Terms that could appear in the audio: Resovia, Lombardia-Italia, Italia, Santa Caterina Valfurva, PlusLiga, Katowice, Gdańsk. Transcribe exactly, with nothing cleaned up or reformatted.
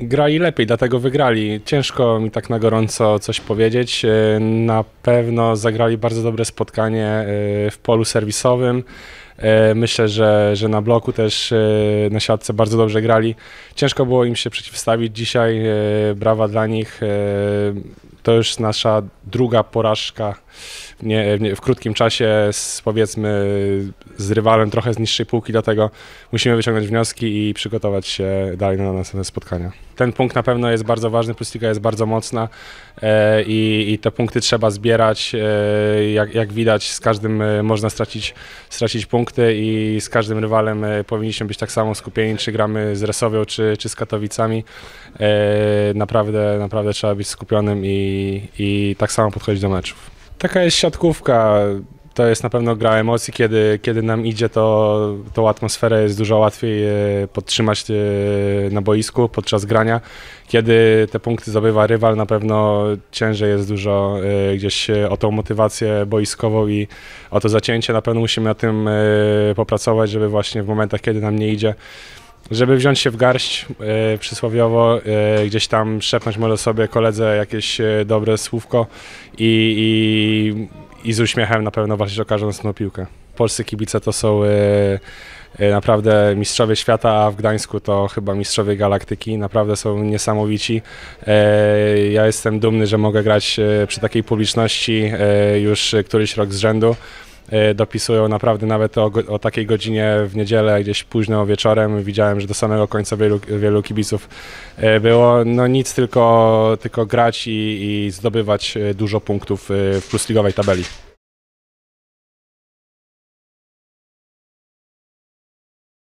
grali lepiej, dlatego wygrali. Ciężko mi tak na gorąco coś powiedzieć. Na pewno zagrali bardzo dobre spotkanie w polu serwisowym. Myślę, że, że na bloku też na siatce bardzo dobrze grali. Ciężko było im się przeciwstawić dzisiaj. Brawa dla nich. To już nasza druga porażka nie, nie, w krótkim czasie z, powiedzmy z rywalem trochę z niższej półki, dlatego musimy wyciągnąć wnioski i przygotować się dalej na następne spotkania. Ten punkt na pewno jest bardzo ważny, PlusLiga jest bardzo mocna e, i, i te punkty trzeba zbierać. E, jak, jak widać, z każdym można stracić, stracić punkty i z każdym rywalem powinniśmy być tak samo skupieni, czy gramy z Resowią, czy, czy z Katowicami. E, naprawdę, naprawdę trzeba być skupionym i I, i tak samo podchodzić do meczów. Taka jest siatkówka, to jest na pewno gra emocji, kiedy, kiedy nam idzie, to tą atmosferę jest dużo łatwiej podtrzymać na boisku podczas grania. Kiedy te punkty zdobywa rywal, na pewno ciężej jest dużo gdzieś o tą motywację boiskową i o to zacięcie. Na pewno musimy na tym popracować, żeby właśnie w momentach, kiedy nam nie idzie, żeby wziąć się w garść e, przysłowiowo, e, gdzieś tam szepnąć może sobie koledze jakieś e, dobre słówko i, i, i z uśmiechem na pewno walczyć o każdą następną piłkę. Polscy kibice to są e, e, naprawdę mistrzowie świata, a w Gdańsku to chyba mistrzowie galaktyki. Naprawdę są niesamowici. E, ja jestem dumny, że mogę grać e, przy takiej publiczności e, już któryś rok z rzędu. Dopisują naprawdę nawet o, o takiej godzinie w niedzielę, gdzieś późno wieczorem. Widziałem, że do samego końca wielu, wielu kibiców było. No nic, tylko, tylko grać i, i zdobywać dużo punktów w plusligowej tabeli.